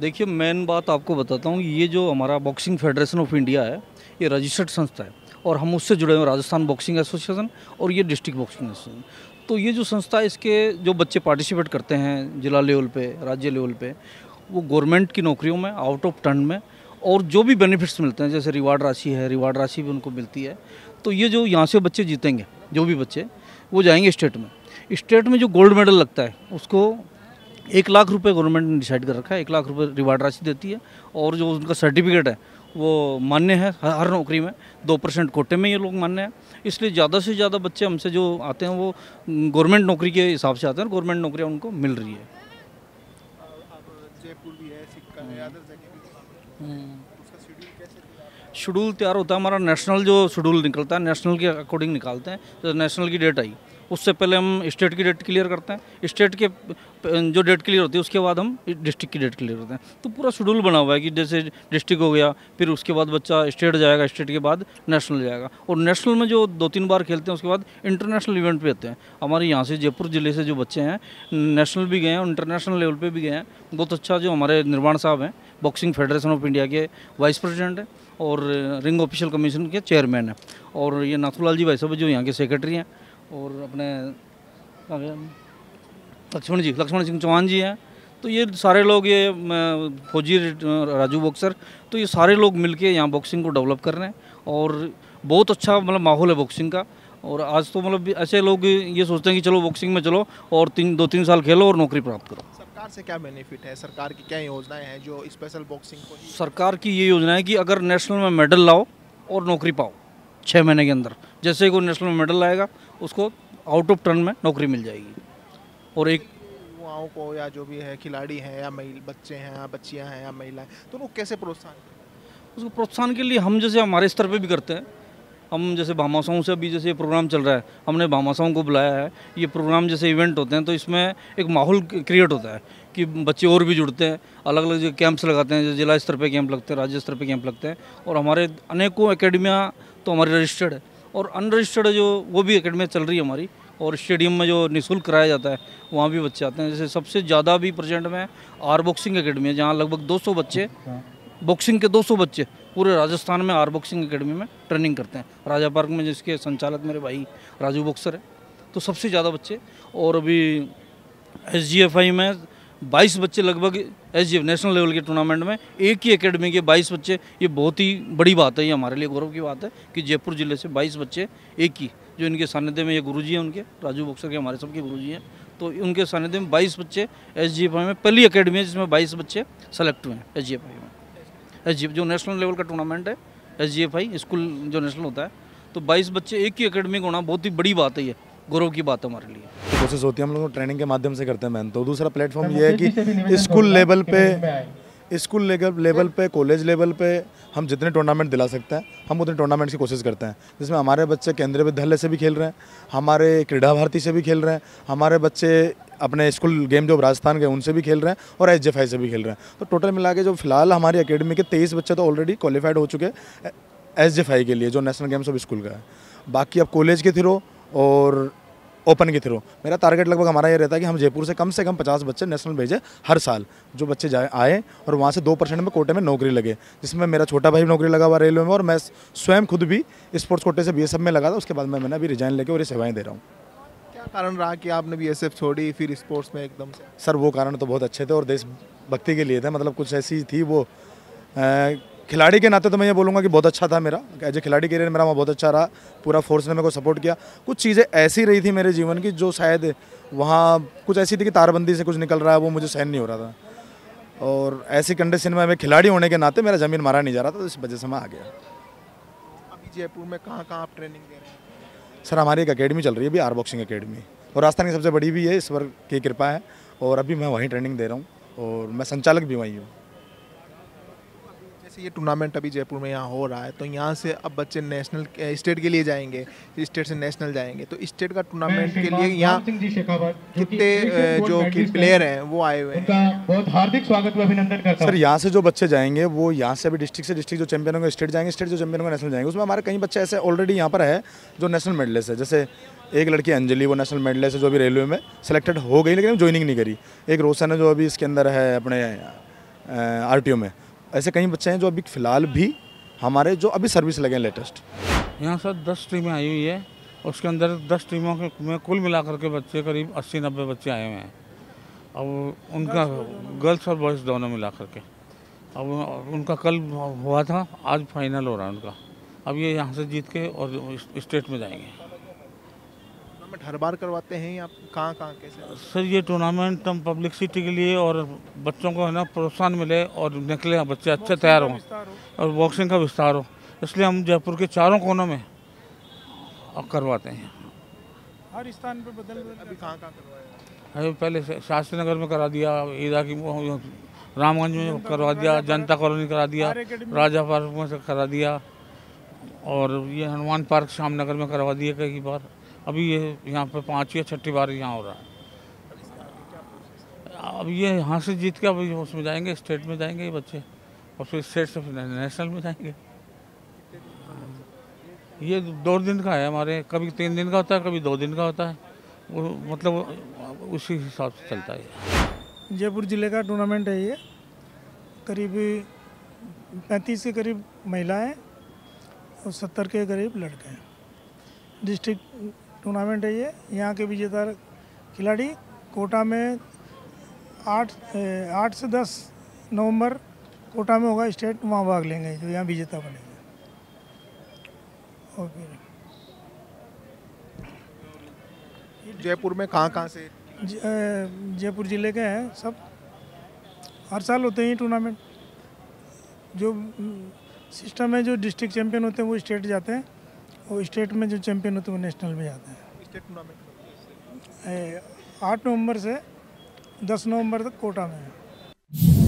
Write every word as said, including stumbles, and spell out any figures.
देखिए मेन बात आपको बताता हूँ, ये जो हमारा बॉक्सिंग फेडरेशन ऑफ इंडिया है ये रजिस्टर्ड संस्था है और हम उससे जुड़े हुए राजस्थान बॉक्सिंग एसोसिएशन और ये डिस्ट्रिक्ट बॉक्सिंग एसोसिएशन। तो ये जो संस्था, इसके जो बच्चे पार्टिसिपेट करते हैं जिला लेवल पे, राज्य लेवल पे, वो गवर्नमेंट की नौकरियों में, आउट ऑफ टर्न में, और जो भी बेनिफिट्स मिलते हैं जैसे रिवार्ड राशि है, रिवार्ड राशि भी उनको मिलती है। तो ये जो यहाँ से बच्चे जीतेंगे, जो भी बच्चे, वो जाएंगे स्टेट में। स्टेट में जो गोल्ड मेडल लगता है उसको एक लाख रुपये गवर्नमेंट ने डिसाइड कर रखा है, एक लाख रुपये रिवार्ड राशि देती है। और जो उनका सर्टिफिकेट है वो मान्य है हर नौकरी में, दो परसेंट कोटे में ये लोग मान्य हैं। इसलिए ज़्यादा से ज़्यादा बच्चे हमसे जो आते हैं वो गवर्नमेंट नौकरी के हिसाब से आते हैं, गवर्नमेंट नौकरियाँ उनको मिल रही है। जयपुर भी है, सिक्किम है, अदर जगह। शेड्यूल तैयार होता है हमारा, नेशनल जो शेड्यूल निकलता है नेशनल के अकॉर्डिंग निकालते हैं। तो नेशनल की डेट आई, उससे पहले हम स्टेट की डेट क्लियर करते हैं, स्टेट के जो डेट क्लियर होती है उसके बाद हम डिस्ट्रिक्ट की डेट क्लियर होते हैं। तो पूरा शेड्यूल बना हुआ है कि जैसे डिस्ट्रिक्ट हो गया, फिर उसके बाद बच्चा स्टेट जाएगा, स्टेट के बाद नेशनल जाएगा, और नेशनल में जो दो तीन बार खेलते हैं उसके बाद इंटरनेशनल इवेंट पे आते हैं। हमारे यहाँ से जयपुर ज़िले से जो बच्चे हैं नेशनल भी गए हैं, इंटरनेशनल लेवल पर भी गए हैं। बहुत अच्छा, जो हमारे निर्माण साहब हैं बॉक्सिंग फेडरेशन ऑफ इंडिया के वाइस प्रेसिडेंट हैं और रिंग ऑफिशियल कमीशन के चेयरमैन हैं, और ये नाथूलाल जी भाई साहब जो यहाँ के सेक्रेटरी हैं, और अपने लक्ष्मण जी, लक्ष्मण सिंह चौहान जी हैं। तो ये सारे लोग, ये फौजी राजू बॉक्सर, तो ये सारे लोग मिलके यहाँ बॉक्सिंग को डेवलप कर रहे हैं और बहुत अच्छा मतलब माहौल है बॉक्सिंग का। और आज तो मतलब ऐसे लोग ये सोचते हैं कि चलो बॉक्सिंग में चलो और तीन दो तीन साल खेलो और नौकरी प्राप्त करो। सरकार से क्या बेनिफिट है, सरकार की क्या योजनाएँ हैं जो स्पेशल बॉक्सिंग को? सरकार की ये योजना है कि अगर नेशनल में मेडल लाओ और नौकरी पाओ छः महीने के अंदर, जैसे ही कोई नेशनल में मेडल आएगा उसको आउट ऑफ टर्न में नौकरी मिल जाएगी। और एक युवाओं को या जो भी है खिलाड़ी हैं या महिला बच्चे हैं या बच्चियां हैं या महिलाएं, तो वो कैसे प्रोत्साहन, उसको प्रोत्साहन के लिए हम जैसे हमारे स्तर पे भी करते हैं। हम जैसे भामाशाओं से अभी जैसे ये प्रोग्राम चल रहा है, हमने भामाशाओं को बुलाया है। ये प्रोग्राम जैसे इवेंट होते हैं तो इसमें एक माहौल क्रिएट होता है कि बच्चे और भी जुड़ते हैं, अलग अलग जो कैंप्स लगाते हैं, जो जिला स्तर पे कैंप लगते हैं, राज्य स्तर पे कैंप लगते हैं। और हमारे अनेकों एकेडमियाँ तो हमारी रजिस्टर्ड है और अनरजिस्टर्ड जो वो भी एकेडमी चल रही है हमारी, और स्टेडियम में जो निःशुल्क कराया जाता है वहाँ भी बच्चे आते हैं। जैसे सबसे ज़्यादा भी परसेंट में आर बॉक्सिंग एकेडमी है, जहाँ लगभग दो सौ बच्चे, बॉक्सिंग के दो सौ बच्चे पूरे राजस्थान में आर बॉक्सिंग एकेडमी में ट्रेनिंग करते हैं, राजा पार्क में, जिसके संचालक मेरे भाई राजू बॉक्सर है। तो सबसे ज़्यादा बच्चे, और अभी एस जी एफ आई में बाईस बच्चे लगभग, S G F national level के टूर्नामेंट में एक ही एकेडमी के बाईस बच्चे, ये बहुत ही बड़ी बात है, ये हमारे लिए गौरव की बात है कि जयपुर ज़िले से बाईस बच्चे एक ही, जो इनके सानिध्य में, ये गुरुजी हैं उनके, राजू बॉक्सर के हमारे सबके गुरुजी हैं, तो उनके सानिध्य में बाईस बच्चे एस जी एफ आई में, पहली एकेडमी है जिसमें बाईस बच्चे सेलेक्ट हुए हैं एस जी एफ आई में। एस जी एफ जो नेशनल लेवल का टूर्नामेंट है, S G F I school जो नेशनल होता है, तो बाईस बच्चे एक ही एकेडमी का होना बहुत ही बड़ी बात है, ये गौरव की बात हमारे लिए। कोशिश होती है हम लोग ट्रेनिंग के माध्यम से करते हैं मैम। तो दूसरा प्लेटफॉर्म ये है कि स्कूल लेवल पे, स्कूल लेवल पे, कॉलेज लेवल पे हम जितने टूर्नामेंट दिला सकते हैं हम उतने टूर्नामेंट की कोशिश करते हैं, जिसमें हमारे बच्चे केंद्रीय विद्यालय से भी खेल रहे हैं, हमारे क्रीडा भारती से भी खेल रहे हैं, हमारे बच्चे अपने स्कूल गेम जो राजस्थान के उनसे भी खेल रहे हैं और एच जे एफ आई से भी खेल रहे हैं। तो टोटल मिला के जो फिलहाल हमारी अकेडमी के तेईस बच्चे तो ऑलरेडी क्वालिफाइड हो चुके हैं एच जे एफ आई के लिए, जो नेशनल गेम्स ऑफ स्कूल का है। बाकी अब कॉलेज के थ्रू और ओपन के थ्रू मेरा टारगेट लगभग हमारा ये रहता है कि हम जयपुर से कम से कम पचास बच्चे नेशनल भेजें हर साल, जो बच्चे जाए आए और वहाँ से दो परसेंट में कोटे में नौकरी लगे, जिसमें मेरा छोटा भाई नौकरी लगा हुआ रेलवे में, और मैं स्वयं खुद भी स्पोर्ट्स कोटे से बीएसएफ में लगा था, उसके बाद मैं मैंने अभी रिजाइन लेके और ये सेवाएँ दे रहा हूँ। क्या कारण रहा कि आपने बीएसएफ छोड़ी फिर स्पोर्ट्स में एकदम? सर वो कारण तो बहुत अच्छे थे और देशभक्ति के लिए थे, मतलब कुछ ऐसी थी वो, खिलाड़ी के नाते तो मैं ये बोलूँगा कि बहुत अच्छा था मेरा एज ए खिलाड़ी करियर, मेरा वहाँ बहुत अच्छा रहा, पूरा फोर्स ने मेरे को सपोर्ट किया। कुछ चीज़ें ऐसी रही थी मेरे जीवन की जो शायद वहाँ कुछ ऐसी थी कि तारबंदी से कुछ निकल रहा है, वो मुझे सहन नहीं हो रहा था, और ऐसी कंडीशन में मैं खिलाड़ी होने के नाते मेरा ज़मीन मारा नहीं जा रहा था, तो इस वजह से मैं आ गया। अभी जयपुर में कहाँ कहाँ आप ट्रेनिंग दे रहे हैं? सर हमारी एक अकेडमी चल रही है अभी, आर बॉक्सिंग अकेडमी, और राजस्थान की सबसे बड़ी भी है, ईश्वर की कृपा है, और अभी मैं वहीं ट्रेनिंग दे रहा हूँ और मैं संचालक भी वहीं हूँ। ये टूर्नामेंट अभी जयपुर में यहाँ हो रहा है, तो यहाँ से अब बच्चे नेशनल स्टेट के लिए जाएंगे, स्टेट से नेशनल जाएंगे, तो स्टेट का टूर्नामेंट के लिए यहाँ कितने जो कि प्लेयर हैं वो आए हुए हैं? बहुत हार्दिक स्वागत व अभिनंदन करता हूँ। सर यहाँ से जो बच्चे जाएंगे वो यहाँ से अभी डिस्ट्रिक्ट से डिस्ट्रिक्ट जो चैंपियन होंगे स्टेट जाएंगे, स्टेट जो चैंपियन होंगे नेशनल जाएंगे। उसमें हमारे कई बच्चे ऐसे ऑलरेडी यहाँ पर है जो नेशनल मेडलिस्ट है, जैसे एक लड़की अंजलि, वो नेशनल मेडलिस्ट है जो अभी रेलवे में सेलेक्टेड हो गई लेकिन ज्वाइनिंग नहीं करी। एक रोशन है जो अभी इसके अंदर है अपने आरटीओ में। ऐसे कई बच्चे हैं जो अभी फ़िलहाल भी हमारे जो अभी सर्विस लगे हैं लेटेस्ट। यहाँ सर दस टीमें आई हुई है, उसके अंदर दस टीमों के में कुल मिलाकर के बच्चे करीब अस्सी नब्बे बच्चे आए हुए हैं। अब उनका गर्ल्स और बॉयज़ दोनों मिला करके अब उनका कल हुआ था, आज फाइनल हो रहा है उनका। अब ये यहाँ से जीत के और स्टेट में जाएंगे। टूर्नामेंट हर बार करवाते हैं आप कहाँ कहाँ कैसे? सर ये टूर्नामेंट हम पब्लिसिटी के लिए और बच्चों को है ना प्रोत्साहन मिले और निकले बच्चे अच्छे तैयार हों और बॉक्सिंग का विस्तार हो, इसलिए हम जयपुर के चारों कोनों में करवाते हैं। हर स्थान पे बदल अभी कहाँ कहाँ करवाया है? पहले शास्त्री नगर में करा दिया, ईदा की रामगंज में करवा दिया, जनता कॉलोनी करा दिया, राजा पार्क में करा दिया और ये हनुमान पार्क श्याम नगर में करवा दिया कई बार। अभी ये यहाँ पे पाँच या छठी बार यहाँ हो रहा है। अब ये यहाँ से जीत के अभी उसमें जाएंगे, स्टेट में जाएंगे ये बच्चे और फिर स्टेट से फिर नेशनल में जाएंगे। ये दो दिन का है हमारे, कभी तीन दिन का होता है, कभी दो दिन का होता है, वो मतलब उसी हिसाब से चलता है। जयपुर ज़िले का टूर्नामेंट है ये, करीब पैंतीस के करीब महिलाएँ और सत्तर के करीब लड़के हैं। डिस्ट्रिक्ट टूर्नामेंट है ये, यहाँ के विजेता खिलाड़ी कोटा में आठ आठ से दस नवंबर कोटा में होगा स्टेट, वहाँ भाग लेंगे जो यहाँ विजेता बनेंगे। और फिर जयपुर में कहाँ कहाँ से? जयपुर ज़िले के हैं सब, हर साल होते हैं ये टूर्नामेंट। जो सिस्टम है जो डिस्ट्रिक्ट चैम्पियन होते हैं वो स्टेट जाते हैं और स्टेट में जो चैंपियन होते हैं वो नेशनल में जाते हैं। स्टेट टूर्नामेंट आठ नवंबर से दस नवंबर तक कोटा में है।